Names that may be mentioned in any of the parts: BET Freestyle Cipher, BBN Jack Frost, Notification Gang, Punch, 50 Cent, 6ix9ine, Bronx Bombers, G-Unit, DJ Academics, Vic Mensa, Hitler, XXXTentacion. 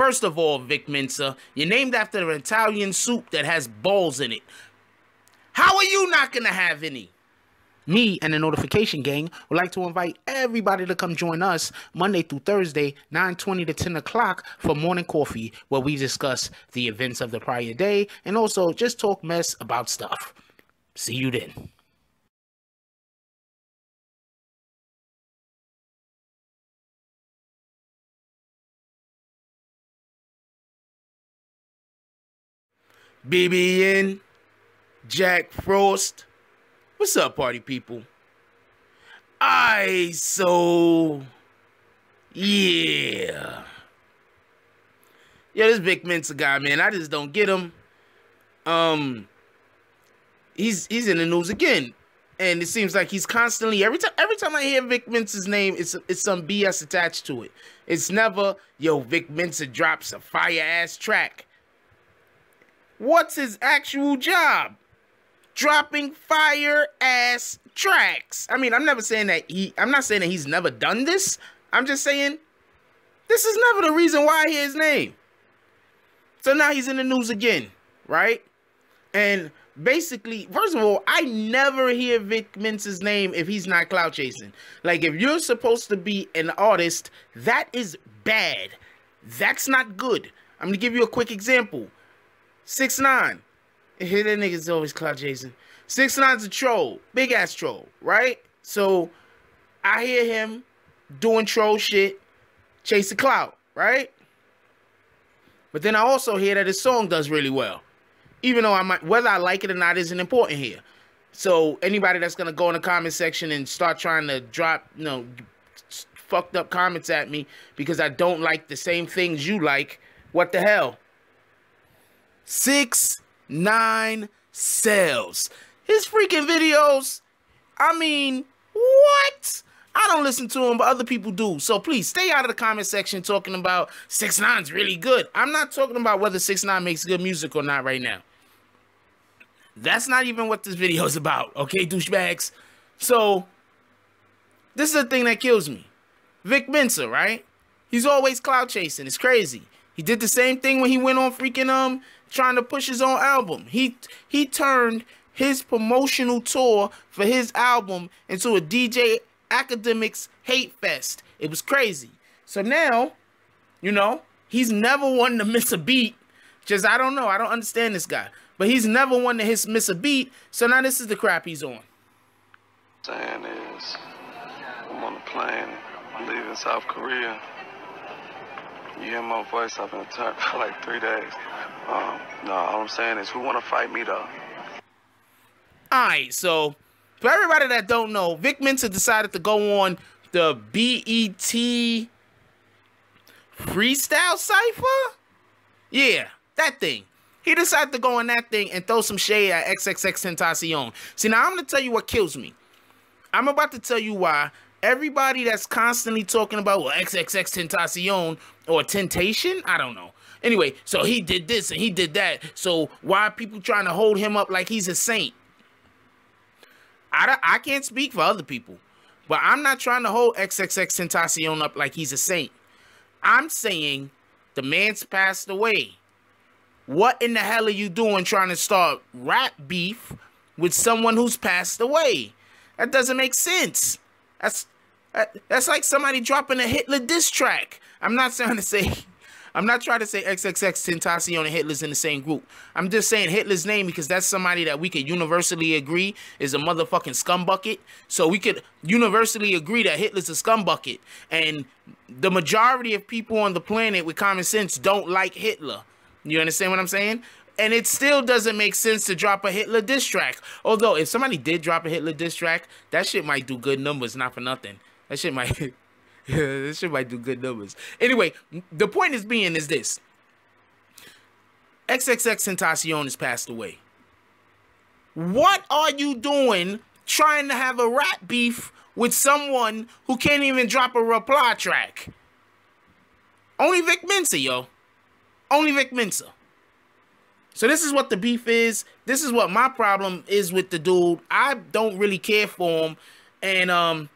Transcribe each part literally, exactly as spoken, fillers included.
First of all, Vic Mensa, you're named after an Italian soup that has balls in it. How are you not gonna have any? Me and the Notification Gang would like to invite everybody to come join us Monday through Thursday, nine twenty to ten o'clock for morning coffee, where we discuss the events of the prior day and also just talk mess about stuff. See you then. B B N Jack Frost. What's up, party people? I so yeah. Yeah, this Vic Mensa guy, man, I just don't get him. Um He's he's in the news again. And it seems like he's constantly, every time every time I hear Vic Mensa's name, it's it's some B S attached to it. It's never, yo, Vic Mensa drops a fire ass track. What's his actual job? Dropping fire ass tracks. I mean, I'm never saying that he I'm not saying that he's never done this. I'm just saying this is never the reason why I hear his name. So now he's in the news again, right? And basically, first of all, I never hear Vic Mensa's name if he's not clout chasing. Like, if you're supposed to be an artist, that is bad. That's not good. I'm gonna give you a quick example. six nine. Here, that nigga's always clout chasing. six nine's a troll, big ass troll, right? So I hear him doing troll shit, chasing clout, right? But then I also hear that his song does really well, even though I might, whether I like it or not isn't important here. So anybody that's gonna go in the comment section and start trying to drop, you know, fucked up comments at me because I don't like the same things you like, what the hell? six nine sells his freaking videos. I mean, what? I don't listen to him, but other people do. So please stay out of the comment section talking about six nine's really good. I'm not talking about whether six nine makes good music or not right now. That's not even what this video is about, okay, douchebags? So this is the thing that kills me. Vic Mensa, right? He's always clout chasing. It's crazy. He did the same thing when he went on freaking um trying to push his own album. He he turned his promotional tour for his album into a D J Academics hate fest. It was crazy. So now, you know, he's never one to miss a beat. Just, I don't know. I don't understand this guy. But he's never one to his, miss a beat. So now this is the crap he's on. Saying is, I'm on a plane. I'm leaving South Korea. You hear my voice, I've been turned for like three days. Um, no, all I'm saying is, who want to fight me, though? All right, so for everybody that don't know, Vic Mensa decided to go on the B E T Freestyle Cipher? Yeah, that thing. He decided to go on that thing and throw some shade at XXXTentacion. See, now I'm going to tell you what kills me. I'm about to tell you why. Everybody that's constantly talking about, well, XXXTentacion or Temptation, I don't know. Anyway, so he did this and he did that. So why are people trying to hold him up like he's a saint? I, I can't speak for other people, but I'm not trying to hold XXXTentacion up like he's a saint. I'm saying the man's passed away. What in the hell are you doing trying to start rap beef with someone who's passed away? That doesn't make sense. That's that's like somebody dropping a Hitler diss track. I'm not trying to say, I'm not trying to say XXXTentacion and Hitler's in the same group. I'm just saying Hitler's name because that's somebody that we could universally agree is a motherfucking scumbucket. So we could universally agree that Hitler's a scumbucket, and the majority of people on the planet with common sense don't like Hitler. You understand what I'm saying? And it still doesn't make sense to drop a Hitler diss track. Although, if somebody did drop a Hitler diss track, that shit might do good numbers, not for nothing. That shit might, that shit might do good numbers. Anyway, the point is being is this. XXXTentacion has passed away. What are you doing trying to have a rap beef with someone who can't even drop a reply track? Only Vic Mensa, yo. Only Vic Mensa. So this is what the beef is. This is what my problem is with the dude. I don't really care for him. And um,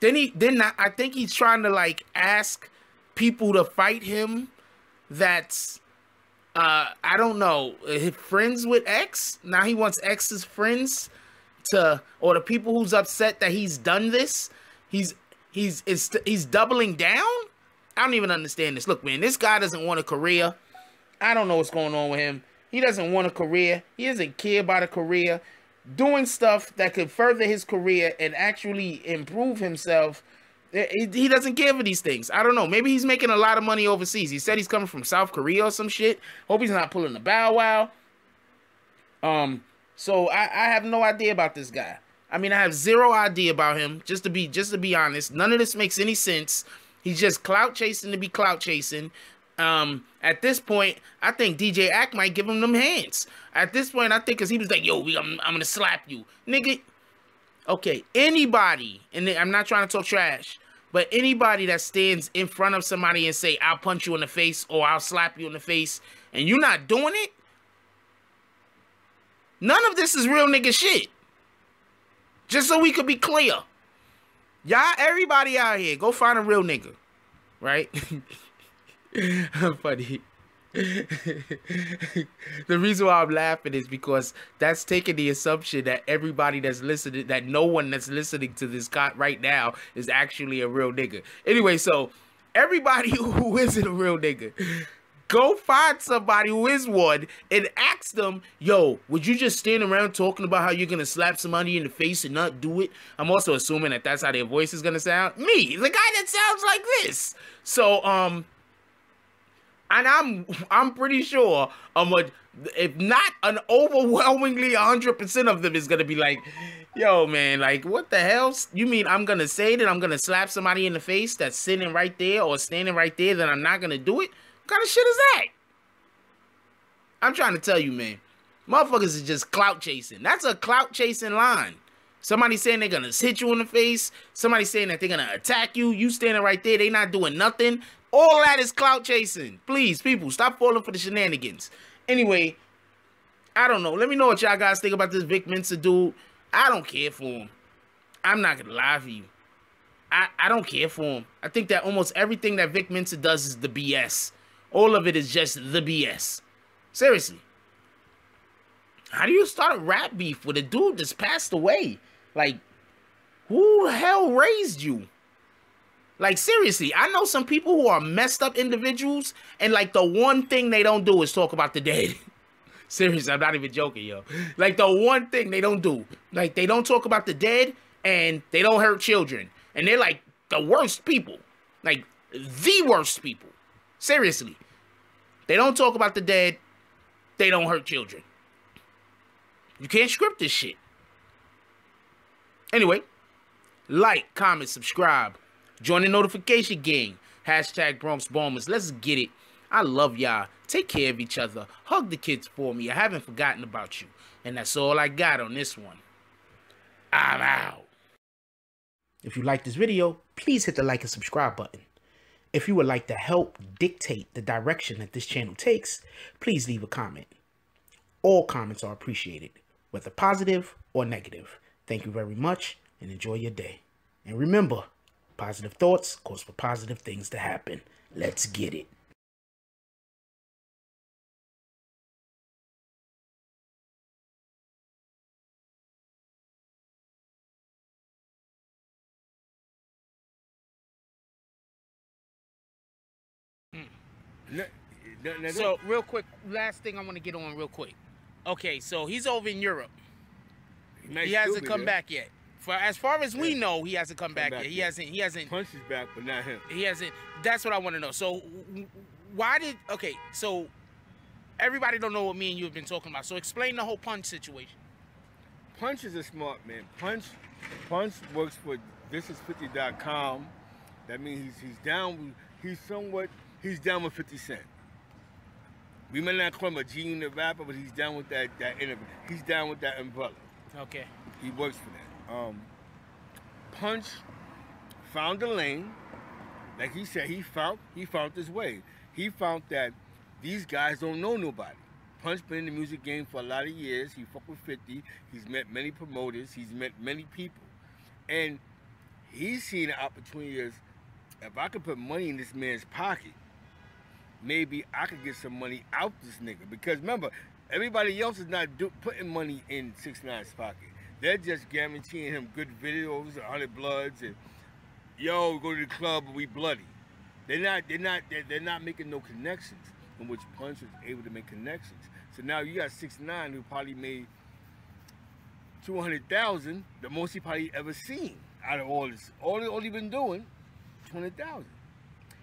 then he, then I, I think he's trying to like ask people to fight him. that's, uh, I don't know, friends with X? Now he wants X's friends to, or the people who's upset that he's done this, he's, he's, is, he's doubling down? I don't even understand this. Look, man, this guy doesn't want a career. I don't know what's going on with him. He doesn't want a career. He doesn't care about a career. Doing stuff that could further his career and actually improve himself, he doesn't care for these things. I don't know. Maybe he's making a lot of money overseas. He said he's coming from South Korea or some shit. Hope he's not pulling a Bow Wow. Um, so I, I have no idea about this guy. I mean, I have zero idea about him, just to be just to be honest. None of this makes any sense. He's just clout chasing to be clout chasing. Um, at this point, I think D J Ack might give him them hands. At this point, I think because he was like, yo, we, I'm, I'm going to slap you. Nigga, okay, anybody, and I'm not trying to talk trash, but anybody that stands in front of somebody and say, I'll punch you in the face or I'll slap you in the face, and you're not doing it, none of this is real nigga shit. Just so we could be clear. Y'all, everybody out here, go find a real nigga, right? I'm funny. The reason why I'm laughing is because that's taking the assumption that everybody that's listening, that no one that's listening to this guy right now is actually a real nigga. Anyway, so everybody who isn't a real nigga, go find somebody who is one and ask them, yo, would you just stand around talking about how you're going to slap somebody in the face and not do it? I'm also assuming that that's how their voice is going to sound. Me, the guy that sounds like this. So, um... and I'm I'm pretty sure I'm a, if not an overwhelmingly one hundred percent of them is going to be like, yo, man, like, what the hell? You mean I'm going to say that I'm going to slap somebody in the face that's sitting right there or standing right there that I'm not going to do it? What kind of shit is that? I'm trying to tell you, man. Motherfuckers is just clout chasing. That's a clout chasing line. Somebody saying they're going to hit you in the face. Somebody saying that they're going to attack you. You standing right there. They not doing nothing. All that is clout chasing. Please, people, stop falling for the shenanigans. Anyway, I don't know. Let me know what y'all guys think about this Vic Mensa dude. I don't care for him. I'm not going to lie for you. I, I don't care for him. I think that almost everything that Vic Mensa does is the B S. All of it is just the B S. Seriously. How do you start a rap beef with a dude that's passed away? Like, who the hell raised you? Like, seriously, I know some people who are messed up individuals, and, like, the one thing they don't do is talk about the dead. Seriously, I'm not even joking, yo. Like, the one thing they don't do. Like, they don't talk about the dead, and they don't hurt children. And they're, like, the worst people. Like, the worst people. Seriously. They don't talk about the dead. They don't hurt children. You can't script this shit. Anyway, like, comment, subscribe. Join the Notification Gang. Hashtag Bronx Bombers. Let's get it. I love y'all. Take care of each other. Hug the kids for me. I haven't forgotten about you. And that's all I got on this one. I'm out. If you like this video, please hit the like and subscribe button. If you would like to help dictate the direction that this channel takes, please leave a comment. All comments are appreciated, whether positive or negative. Thank you very much and enjoy your day. And remember, positive thoughts cause for positive things to happen. Let's get it. Mm. So real quick, last thing I want to get on real quick. Okay, so he's over in Europe. Nice he hasn't stupid, come yeah. back yet. As far as we know, he hasn't come, come back, back yet. He hasn't. He hasn't. Punch is back, but not him. He hasn't. That's what I want to know. So, why did? Okay, so everybody don't know what me and you have been talking about. So explain the whole Punch situation. Punch is a smart man. Punch, Punch works for Thisis fifty dot com. That means he's he's down. He's somewhat. He's down with fifty Cent. We may not call him a G-Unit rapper, but he's down with that that he's down with that umbrella. Okay. He works for that. Um, Punch found a lane, like he said, he found he found his way. He found that these guys don't know nobody. Punch been in the music game for a lot of years. He fucked with fifty. He's met many promoters. He's met many people, and he's seen the opportunity as, if I could put money in this man's pocket, maybe I could get some money out this nigga. Because remember, everybody else is not do putting money in 6ix9ine's pocket. They're just guaranteeing him good videos, hundred bloods, and yo, go to the club, we bloody. They're not, they're not, they're, they're not making no connections, in which Punch was able to make connections. So now you got 6ix9ine who probably made two hundred thousand, the most he probably ever seen out of all this. All he, all he been doing, two hundred thousand.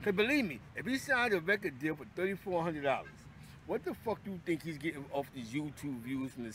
Cause believe me, if he signed a record deal for thirty four hundred dollars, what the fuck do you think he's getting off these YouTube views from the